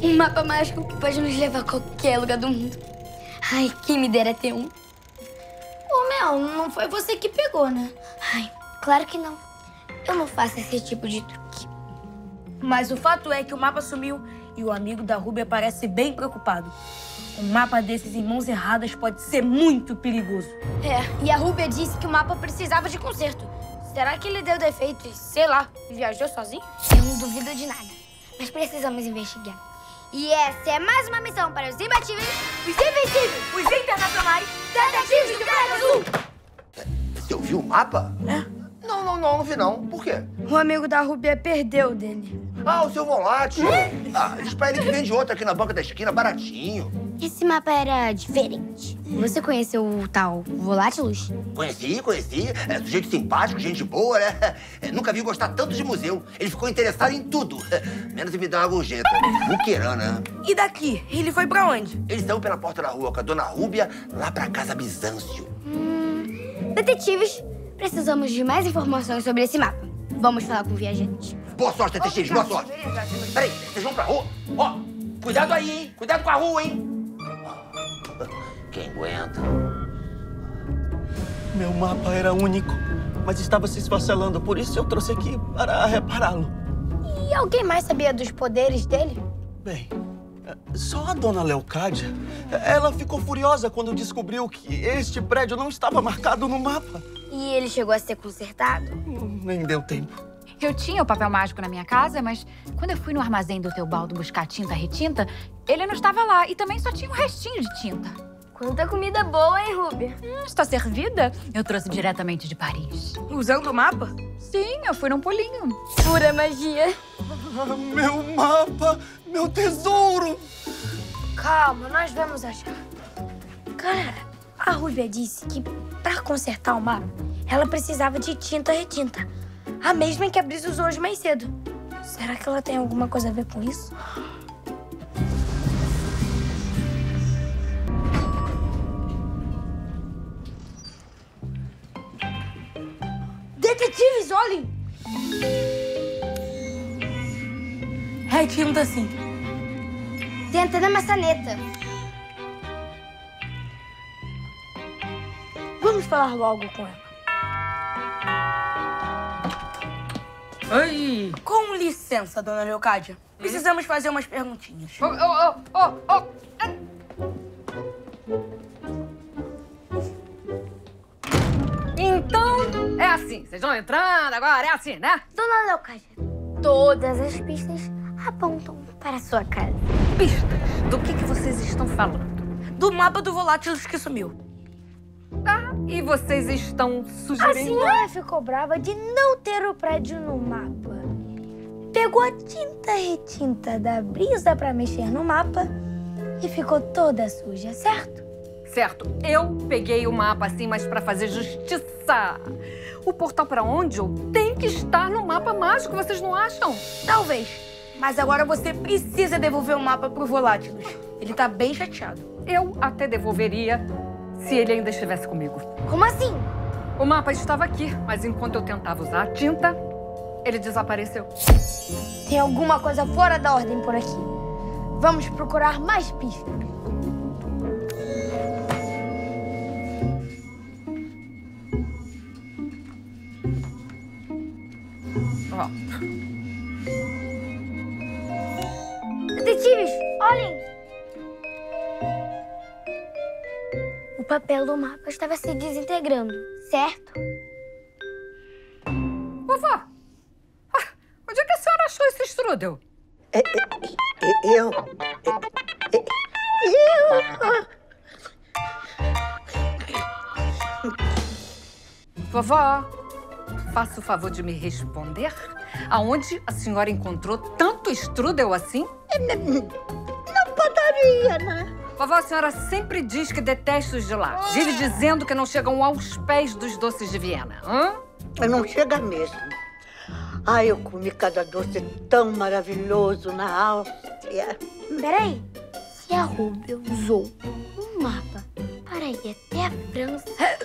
Um mapa mágico que pode nos levar a qualquer lugar do mundo. Ai, quem me dera ter um. Ô, Mel, não foi você que pegou, né? Ai, claro que não. Eu não faço esse tipo de truque. Mas o fato é que o mapa sumiu e o amigo da Ruby parece bem preocupado. Um mapa desses em mãos erradas pode ser muito perigoso. É, e a Ruby disse que o mapa precisava de conserto. Será que ele deu defeito e, sei lá, viajou sozinho? Eu não duvido de nada, mas precisamos investigar. E essa é mais uma missão para os imbatíveis, os invencíveis, os internacionais, detetives do Prédio Azul! Você ouviu o mapa? É? Não vi não. Por quê? O amigo da Ruby perdeu dele. Ah, o seu Volatilus. Ah, diz pra ele que vende outro aqui na banca da esquina, baratinho. Esse mapa era diferente. Você conheceu o tal Volatilus? Conheci. É sujeito simpático, gente boa, né? É, nunca vi gostar tanto de museu. Ele ficou interessado em tudo. Menos em me dar uma gorjeta. Buquerana. E daqui? Ele foi pra onde? Eles saiu pela porta da rua com a dona Rúbia, lá pra Casa Bizâncio. Detetives, precisamos de mais informações sobre esse mapa. Vamos falar com o viajante. Boa sorte, detetives, boa sorte. Peraí, vocês vão pra rua? Ó, cuidado aí, hein? Cuidado com a rua, hein? Quem aguenta? Meu mapa era único, mas estava se esfacelando, por isso eu trouxe aqui para repará-lo. E alguém mais sabia dos poderes dele? Bem, só a dona Leocádia. Ela ficou furiosa quando descobriu que este prédio não estava marcado no mapa. E ele chegou a ser consertado? Nem deu tempo. Eu tinha o papel mágico na minha casa, mas quando eu fui no armazém do Teobaldo buscar tinta retinta, ele não estava lá e também só tinha um restinho de tinta. Quanta comida boa, hein, Ruby? Está servida? Eu trouxe diretamente de Paris. Usando o mapa? Sim, eu fui num pulinho. Pura magia. Ah, meu mapa! Meu tesouro! Calma, nós vamos achar. Cara, a Ruby disse que para consertar o mapa, ela precisava de tinta retinta. A mesma que a Brisa usou hoje mais cedo. Será que ela tem alguma coisa a ver com isso? Detetives, olhem! É tinta assim. Tenta na maçaneta. Vamos falar logo com ela. Ai. Com licença, dona Leocádia. Precisamos fazer umas perguntinhas. Então, é assim. Vocês vão entrando agora, é assim, né? Dona Leocádia, todas as pistas apontam para a sua casa. Pistas? Do que vocês estão falando? Do mapa do Volatilus que sumiu. Ah, e vocês estão sugerindo... A senhora ficou brava de não ter o prédio no mapa. Pegou a tinta retinta da Brisa pra mexer no mapa e ficou toda suja, certo? Certo. Eu peguei o mapa assim, mas pra fazer justiça. O portal pra Ondio tem que estar no mapa mágico, vocês não acham? Talvez. Mas agora você precisa devolver o mapa pro Volatilus. Ele tá bem chateado. Eu até devolveria... se ele ainda estivesse comigo. Como assim? O mapa estava aqui, mas enquanto eu tentava usar a tinta, ele desapareceu. Tem alguma coisa fora da ordem por aqui. Vamos procurar mais pistas. Oh. Detetives, olhem! O papel do mapa estava se desintegrando, certo? Vovó! Ah, onde é que a senhora achou esse strudel? Vovó, faça o favor de me responder aonde a senhora encontrou tanto strudel assim? Na padaria, né? Vovó, a senhora sempre diz que detesta os de lá. Vive dizendo que não chegam aos pés dos doces de Viena. Não chega mesmo. Ai, eu comi cada doce tão maravilhoso na Áustria. Peraí. Se a Ruby usou um mapa para ir até a França...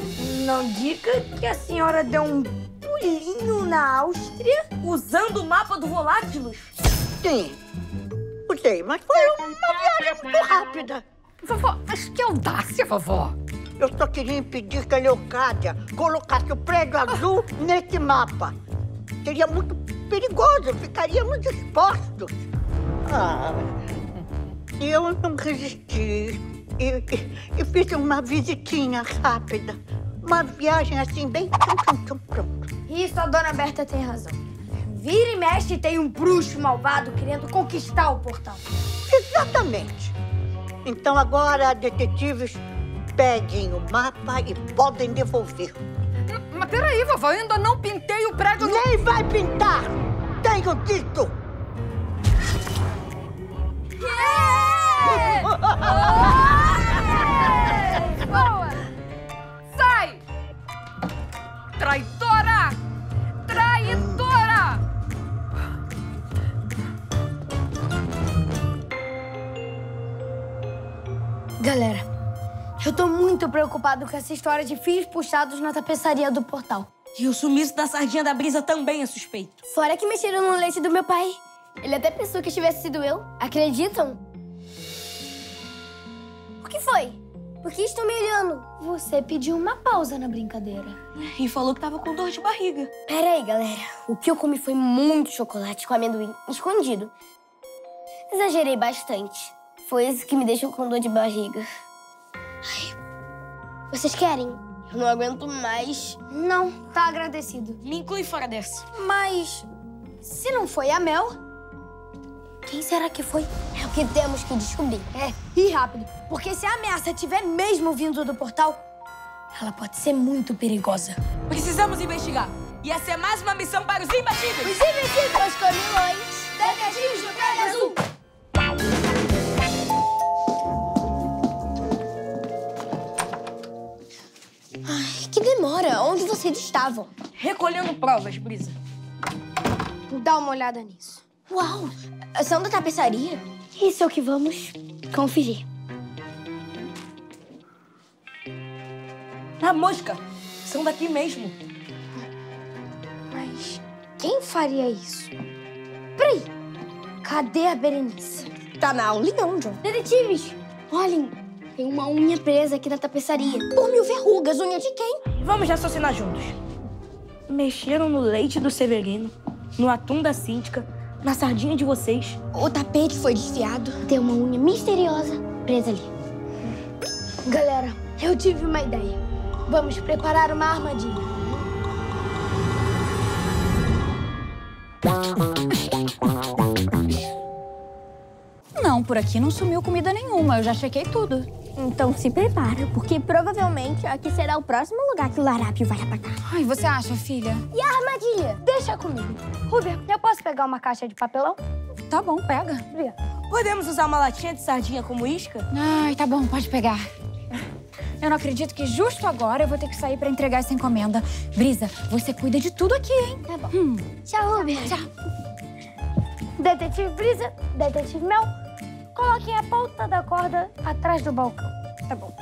Não diga que a senhora deu um pulinho na Áustria usando o mapa do Volatilus? Sim. escutei, mas foi uma viagem muito rápida. Vovó, mas que audácia, vovó. Eu só queria impedir que a Leocádia colocasse o Prédio Azul nesse mapa. Seria muito perigoso, ficaríamos expostos. Ah, eu não resisti e fiz uma visitinha rápida. Uma viagem assim, bem pronto. Isso, a dona Berta tem razão. Vira e mexe tem um bruxo malvado querendo conquistar o portão. Exatamente. Então agora detetives pedem o mapa e podem devolver. Mas peraí, vovó, eu ainda não pintei o prédio... Nem vai pintar! Tenho dito! Boa! Sai! Traidora! Traidora! Galera, eu tô muito preocupado com essa história de fios puxados na tapeçaria do portal. E o sumiço da sardinha da Brisa também é suspeito. Fora que mexeram no leite do meu pai. Ele até pensou que tivesse sido eu. Acreditam? O que foi? Por que estão me olhando? Você pediu uma pausa na brincadeira. E falou que tava com dor de barriga. Peraí, galera. O que eu comi foi muito chocolate com amendoim escondido. Exagerei bastante. Foi isso que me deixou com dor de barriga. Ai, vocês querem? Eu não aguento mais. Não, tá agradecido. Me inclui fora dessa. Mas, se não foi a Mel, quem será que foi? É o que temos que descobrir. É, e rápido. Porque se a ameaça tiver mesmo vindo do portal, ela pode ser muito perigosa. Precisamos investigar. E essa é mais uma missão para os imbatíveis. Os imbatíveis, os comilões, detetives do Prédio Azul. Que demora! Onde vocês estavam? Recolhendo provas, Brisa. Dá uma olhada nisso. Uau! São da tapeçaria? Isso é o que vamos conferir. Na mosca! São daqui mesmo. Mas quem faria isso? Peraí! Cadê a Berenice? Tá na aulinha onde? Detetives! Olhem! Tem uma unha presa aqui na tapeçaria. Por mil verrugas, unha de quem? Vamos raciocinar juntos. Mexeram no leite do Severino, no atum da síndica, na sardinha de vocês. O tapete foi desfiado. Tem uma unha misteriosa presa ali. Galera, eu tive uma ideia. Vamos preparar uma armadilha. Não, por aqui não sumiu comida nenhuma. Eu já chequei tudo. Então se prepara, porque provavelmente aqui será o próximo lugar que o larápio vai atacar. Ai, você acha, filha? E a armadilha? Deixa comigo. Ruber, eu posso pegar uma caixa de papelão? Tá bom, pega. Podemos usar uma latinha de sardinha como isca? Ai, tá bom, pode pegar. Eu não acredito que justo agora eu vou ter que sair pra entregar essa encomenda. Brisa, você cuida de tudo aqui, hein? Tá bom. Tchau, Ruber. Tchau. Detetive Brisa, Detetive Mel, coloquem a ponta da corda atrás do balcão. Tá bom.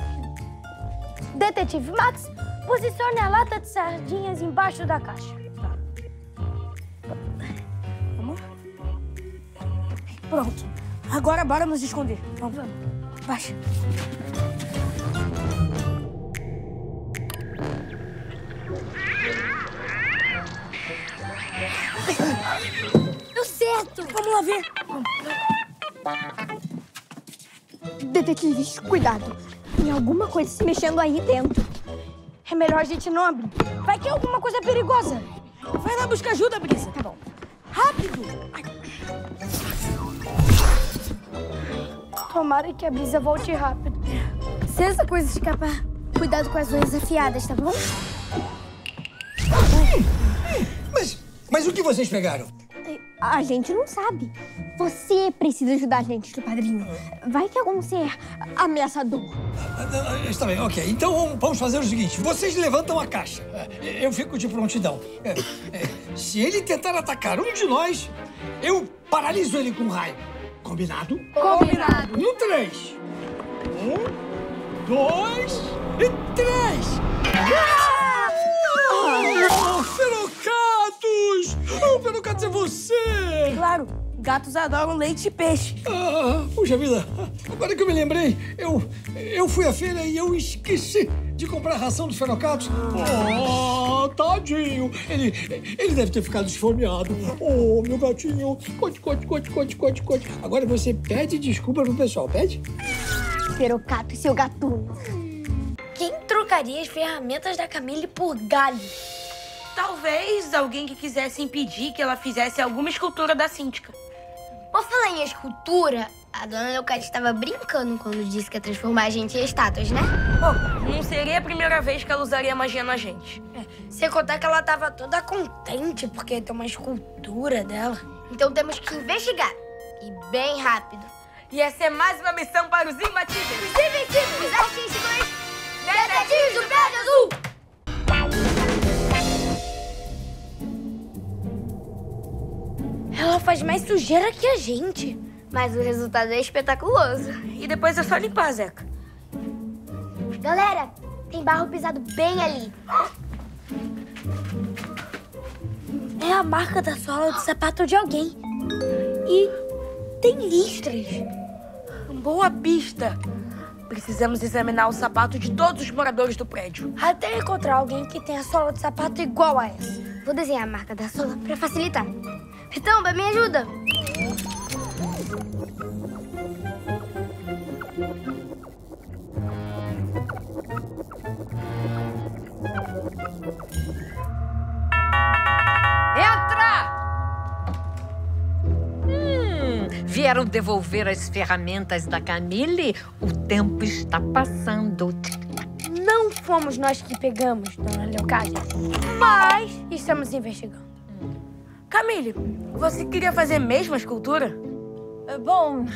Detetive Max, posicione a lata de sardinhas embaixo da caixa. Vamos? Pronto. Agora bora nos esconder. Vamos. Baixa. Deu certo. Vamos lá ver. Detetives, cuidado. Tem alguma coisa se mexendo aí dentro. É melhor a gente não abrir. Vai que é alguma coisa perigosa. Vai lá buscar ajuda, Brisa. Tá bom. Rápido. Tomara que a Brisa volte rápido. Se essa coisa escapar, cuidado com as unhas afiadas, tá bom? Mas o que vocês pegaram? A gente não sabe. Você precisa ajudar a gente, do padrinho. Vai que algum ser ameaçador. Está bem, ok. Então vamos fazer o seguinte. Vocês levantam a caixa. Eu fico de prontidão. Se ele tentar atacar um de nós, eu paraliso ele com raio. Combinado? Combinado. No 3. 1, 2 e 3. Ah! Oh, Ferrocato! Deus! Oh, Ferrocato, é você! Claro, gatos adoram leite e peixe. Ah, puxa vida, agora que eu me lembrei, eu fui à feira e eu esqueci de comprar a ração dos Ferrocatos. Ah, tadinho! Ele deve ter ficado esfomeado. Oh, meu gatinho, conte. Agora você pede desculpa pro pessoal, pede? Ferrocato e seu gatuno. Quem trocaria as ferramentas da Camille por galho? Talvez alguém que quisesse impedir que ela fizesse alguma escultura da síndica. Por falar em escultura, a dona Leocádia estava brincando quando disse que ia transformar a gente em estátuas, né? Bom, não seria a primeira vez que ela usaria magia na gente. É, sem contar que ela estava toda contente porque tem uma escultura dela. Então temos que investigar, e bem rápido. E essa é mais uma missão para os imbatíveis. Os invencíveis artísticos, detetives do Prédio Azul. Ela faz mais sujeira que a gente. Mas o resultado é espetaculoso. E depois é só limpar, Zeca. Galera, tem barro pisado bem ali. É a marca da sola do sapato de alguém. E tem listras. Boa pista. Precisamos examinar o sapato de todos os moradores do prédio. Até encontrar alguém que tenha sola de sapato igual a essa. Vou desenhar a marca da sola pra facilitar. Então, me ajuda. Entra! Vieram devolver as ferramentas da Camille? O tempo está passando. Não fomos nós que pegamos, dona Leocádia, mas estamos investigando. Camille, você queria fazer mesmo a escultura? Bom,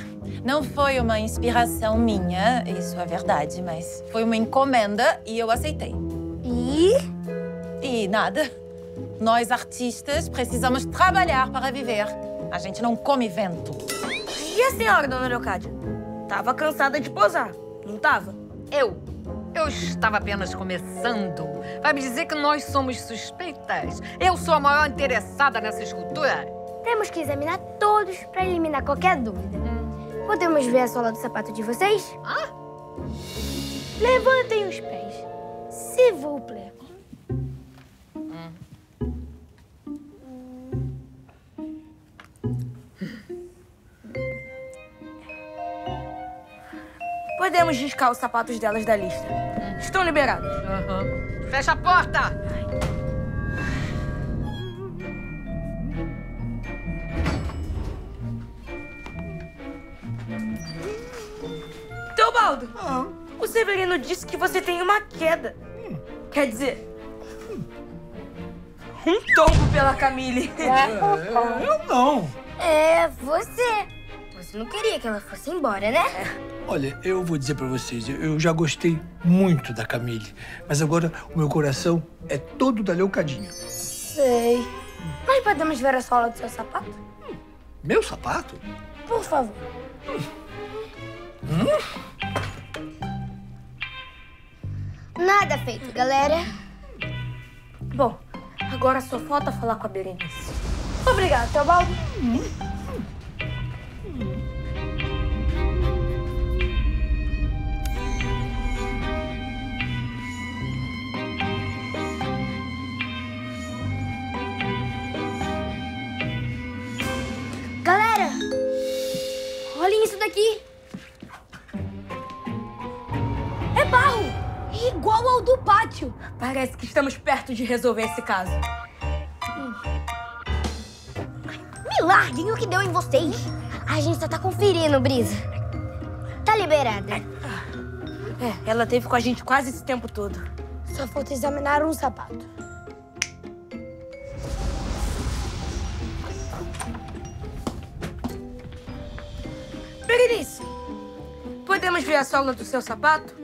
não foi uma inspiração minha, isso é verdade, mas foi uma encomenda e eu aceitei. E? E nada. Nós, artistas, precisamos trabalhar para viver. A gente não come vento. E a senhora, dona Leocádia? Tava cansada de posar, não tava? Eu estava apenas começando. Vai me dizer que nós somos suspeitas? Eu sou a maior interessada nessa escultura. Temos que examinar todos para eliminar qualquer dúvida. Podemos ver a sola do sapato de vocês? Hã? Levantem os pés. S'il vous plaît. Podemos riscar os sapatos delas da lista. Estão liberados. Uhum. Fecha a porta! Ai. Teobaldo! O Severino disse que você tem uma queda. Quer dizer... um tombo pela Camille. Eu não. É, você. Você não queria que ela fosse embora, né? Olha, eu vou dizer pra vocês, eu já gostei muito da Camille, mas agora o meu coração é todo da Leocadinha. Sei. Mas podemos ver a sola do seu sapato? Meu sapato? Por favor. Nada feito, galera. Bom, agora só falta falar com a Berenice. Obrigada, Teobaldo. Galera, olhem isso daqui. É barro, igual ao do pátio. Parece que estamos perto de resolver esse caso. Me larguem o que deu em vocês. A gente só tá conferindo, Brisa. Tá liberada. É, ela teve com a gente quase esse tempo todo. Só falta examinar um sapato. Berenice, podemos ver a sola do seu sapato?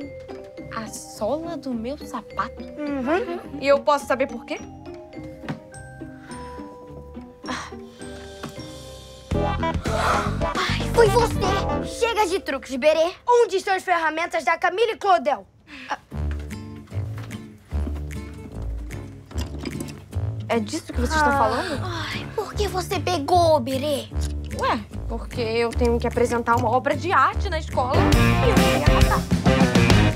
A sola do meu sapato? Uhum. E eu posso saber por quê? Ai, foi você! Chega de truques, Berê! Onde estão as ferramentas da Camille Clodel? É disso que vocês estão falando? Ai, por que você pegou, Berê? Ué, porque eu tenho que apresentar uma obra de arte na escola e eu queria matar.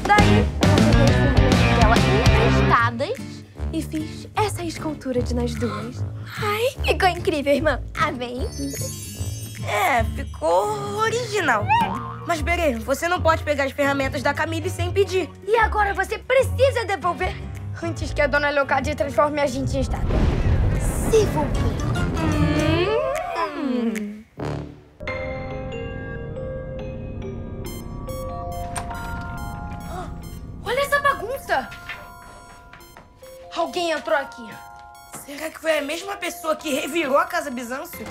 Daí, eu peguei as ferramentas dela emprestadas e fiz essa escultura de nós duas. Ai, ficou incrível, irmã. Amém. É, ficou original. Mas, Berê, você não pode pegar as ferramentas da Camille sem pedir. E agora você precisa devolver antes que a dona Leocádia transforme a gente em estátua. Se voltar. Olha essa bagunça! Alguém entrou aqui. Será que foi a mesma pessoa que revirou a Casa Bizâncio?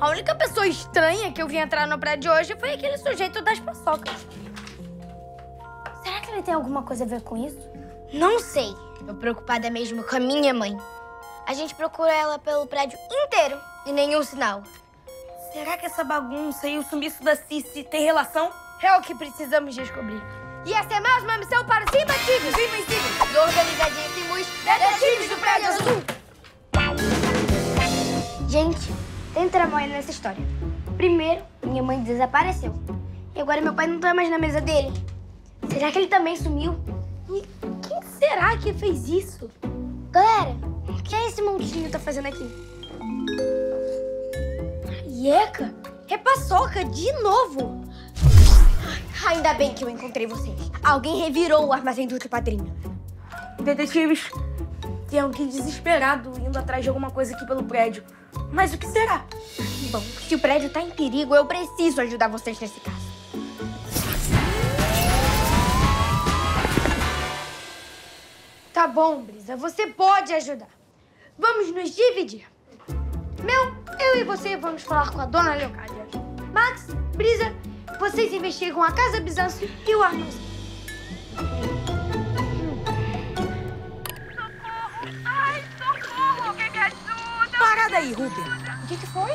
A única pessoa estranha que eu vi entrar no prédio hoje foi aquele sujeito das paçocas. Será que ele tem alguma coisa a ver com isso? Não sei. Tô preocupada mesmo com a minha mãe. A gente procurou ela pelo prédio inteiro e nenhum sinal. Será que essa bagunça e o sumiço da Cici tem relação? É o que precisamos descobrir. E essa é mais uma missão para os imbatíveis! Os organizadíssimos detetives do Prédio Azul! Gente... tem tramóia nessa história. Primeiro, minha mãe desapareceu. E agora meu pai não tá mais na mesa dele. Será que ele também sumiu? E quem será que fez isso? Galera, o que esse montinho tá fazendo aqui? Eca, é paçoca de novo! Ainda bem que eu encontrei vocês. Alguém revirou o armazém do outro padrinho. Detetives, tem alguém desesperado indo atrás de alguma coisa aqui pelo prédio. Mas o que será? Bom, se o prédio tá em perigo, eu preciso ajudar vocês nesse caso. Tá bom, Brisa, você pode ajudar. Vamos nos dividir. Mel, eu e você vamos falar com a dona Leocádia. Max, Brisa, vocês investigam a Casa Bizâncio e o armazém. Parada aí, Ruben. O que foi?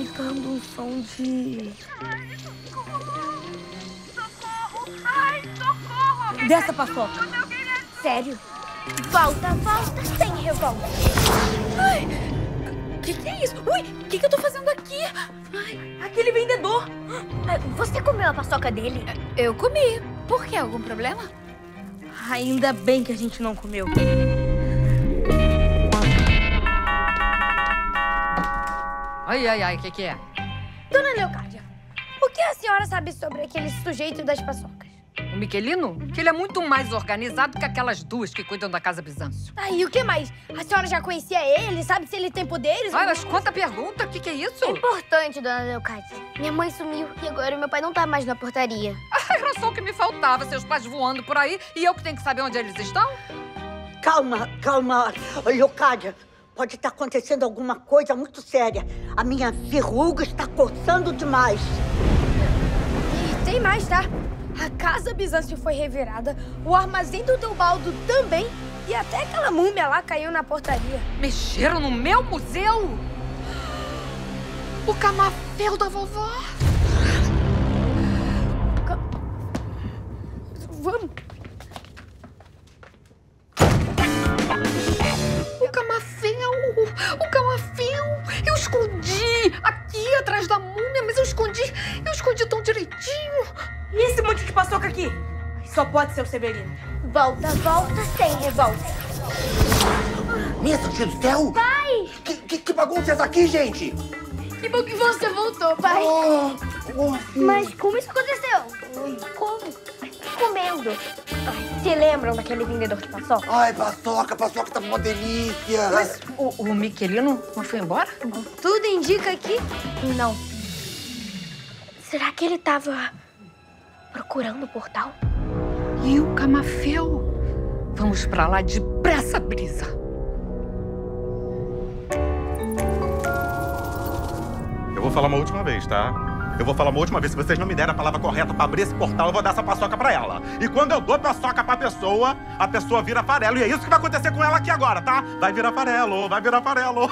Escutando um som de... ai, socorro! Socorro! Ai, socorro! Dessa paçoca. Sério? Volta, volta, sem revolta. Ai! Que é isso? Ui! Que eu tô fazendo aqui? Ai, aquele vendedor! Você comeu a paçoca dele? Eu comi. Por quê? Algum problema? Ainda bem que a gente não comeu. Ai, ai, ai, o que é? Dona Leocádia, o que a senhora sabe sobre aquele sujeito das paçocas? O Miquelino? Que ele é muito mais organizado que aquelas duas que cuidam da Casa Bizâncio. Ah, e o que mais? A senhora já conhecia ele? Sabe se ele tem poderes? Ai, mas quanta pergunta, o que é isso? É importante, dona Leocádia. Minha mãe sumiu e agora meu pai não tá mais na portaria. Ai, era só o que me faltava, seus pais voando por aí e eu que tenho que saber onde eles estão? Calma, calma, Leocádia. Pode estar acontecendo alguma coisa muito séria. A minha verruga está coçando demais. E tem mais, tá? A Casa Bizâncio foi revirada, o armazém do Teobaldo também e até aquela múmia lá caiu na portaria. Mexeram no meu museu? O camafeu da vovó? Vamos... o camafeu! Eu escondi aqui atrás da múmia, mas eu escondi tão direitinho. E esse monte de paçoca aqui? Só pode ser o Severino. Volta, volta, sem revolta. Meu Deus do céu! Pai! Que bagunça é essa aqui, gente? Que bom que você voltou, pai. Mas como isso aconteceu? Como? Comendo. Se lembram daquele vendedor de paçoca? Ai, paçoca tá uma delícia. Mas o Miquelino não foi embora? Tudo indica que não. Será que ele tava procurando o portal? E o camafeu? Vamos pra lá depressa, Brisa. Eu vou falar uma última vez, tá? Eu vou falar uma última vez, se vocês não me derem a palavra correta pra abrir esse portal, eu vou dar essa paçoca pra ela. E quando eu dou paçoca pra pessoa, a pessoa vira farelo. E é isso que vai acontecer com ela aqui agora, tá? Vai virar farelo, vai virar farelo.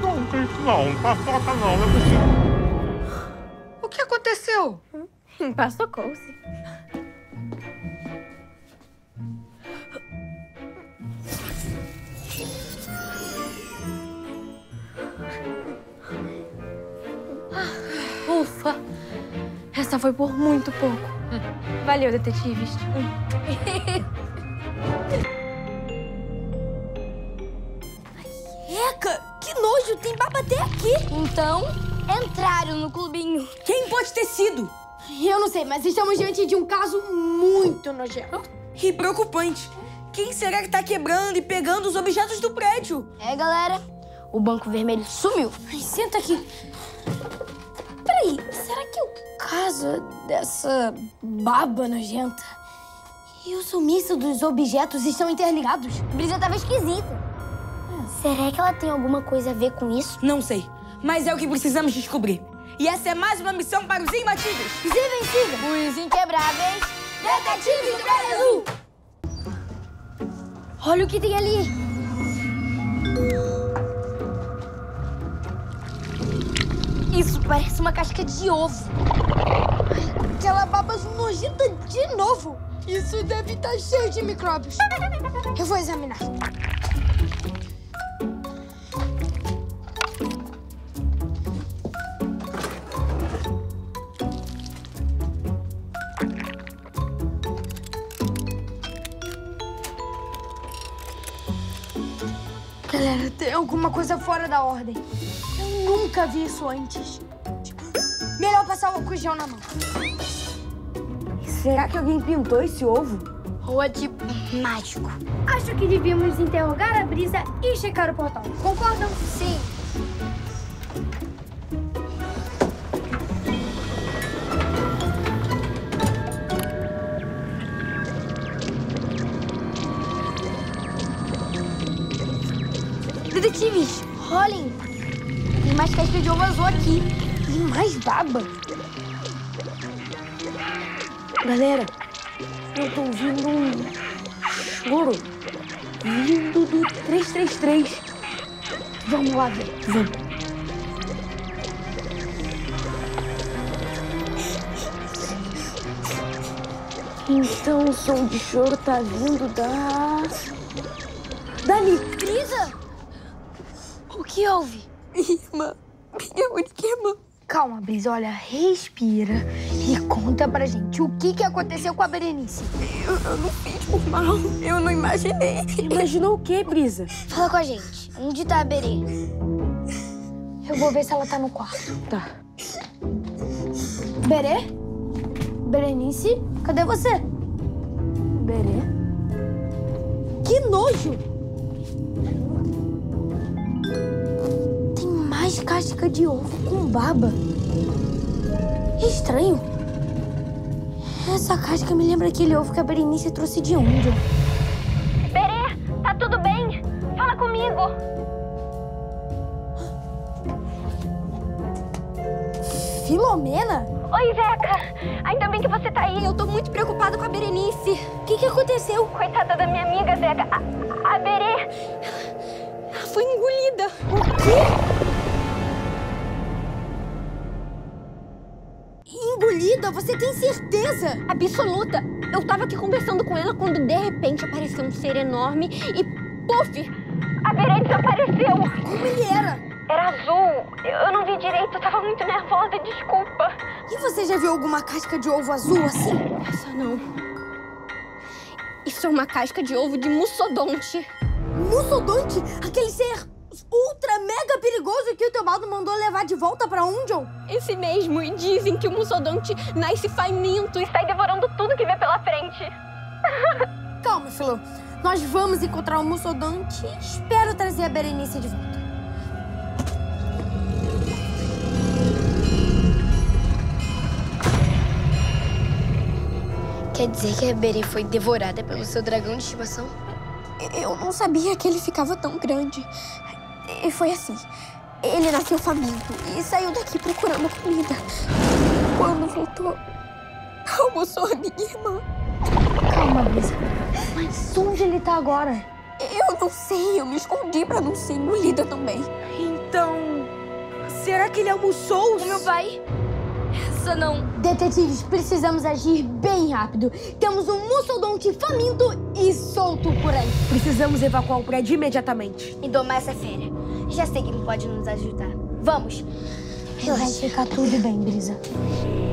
Não, gente, não. Paçoca não, eu preciso. O que aconteceu? Passou couce. Ufa! Essa foi por muito pouco. Valeu, detetives. Eca! Que nojo! Tem baba até aqui! Então, entraram no clubinho. Quem pode ter sido? Eu não sei, mas estamos diante de um caso muito nojento. E preocupante. Quem será que tá quebrando e pegando os objetos do prédio? É, galera. O banco vermelho sumiu. Ai, senta aqui. Peraí, será que o caso dessa baba nojenta e o sumiço dos objetos estão interligados? Brisa tava esquisita. Será que ela tem alguma coisa a ver com isso? Não sei, mas é o que precisamos descobrir. E essa é mais uma missão para os imbatíveis. Os invencíveis. Os inquebráveis. Detetives do Prédio Azul. Olha o que tem ali. Isso parece uma casca de ovo. Aquela baba nojenta de novo. Isso deve estar cheio de micróbios. Eu vou examinar. Galera, tem alguma coisa fora da ordem. Eu nunca vi isso antes. Melhor passar o álcool gel na mão. Será que alguém pintou esse ovo? Ou é tipo mágico? Acho que devíamos interrogar a Brisa e checar o portal. Concordam? Sim. Detetives, olhem! Tem mais casca de ovo azul aqui. Tem mais baba. Galera, eu tô ouvindo um choro vindo do 333. Vamos lá ver. Vamos. Então o som de choro tá vindo da... dali. Brisa! O que houve? Irmã, minha única irmã. Calma, Brisa, olha, respira e conta pra gente o que aconteceu com a Berenice. Eu não fiz por mal, eu não imaginei. Imaginou o quê, Brisa? Fala com a gente, onde tá a Berenice? Eu vou ver se ela tá no quarto. Tá. Berê? Berenice, cadê você? Berê? Que nojo! Casca de ovo com baba. Estranho. Essa casca me lembra aquele ovo que a Berenice trouxe de onde? Berê, tá tudo bem? Fala comigo. Filomena? Oi, Zeca. Ainda bem que você tá aí. Eu tô muito preocupada com a Berenice. O que aconteceu? Coitada da minha amiga, Zeca. A Berê foi engolida. O quê? Engolida? Você tem certeza? Absoluta. Eu tava aqui conversando com ela quando, de repente, apareceu um ser enorme e, puf, a Berenice desapareceu. Como ele era? Era azul. Eu não vi direito. Eu tava muito nervosa. Desculpa. E você já viu alguma casca de ovo azul assim? Essa não. Isso é uma casca de ovo de Mussodonte. Mussodonte? Aquele ser... ultra mega perigoso que o Teobaldo mandou levar de volta pra Undion? Esse mesmo. E dizem que o Mussodonte nasce faminto e sai devorando tudo que vê pela frente. Calma, Filô. Nós vamos encontrar o Mussodonte e espero trazer a Berenice de volta. Quer dizer que a Berê foi devorada pelo seu dragão de estimação? Eu não sabia que ele ficava tão grande. E foi assim. Ele nasceu faminto e saiu daqui procurando comida. Quando voltou, almoçou a minha irmã. Calma, Brisa. Mas onde ele tá agora? Eu não sei. Eu me escondi pra não ser engolida também. Então, será que ele almoçou? O meu pai? Nossa, não! Detetives, precisamos agir bem rápido. Temos um mussodonte faminto e solto por aí. Precisamos evacuar o prédio imediatamente. E domar essa fera. Já sei que ele pode nos ajudar. Vamos! Vai ficar tudo bem, Brisa.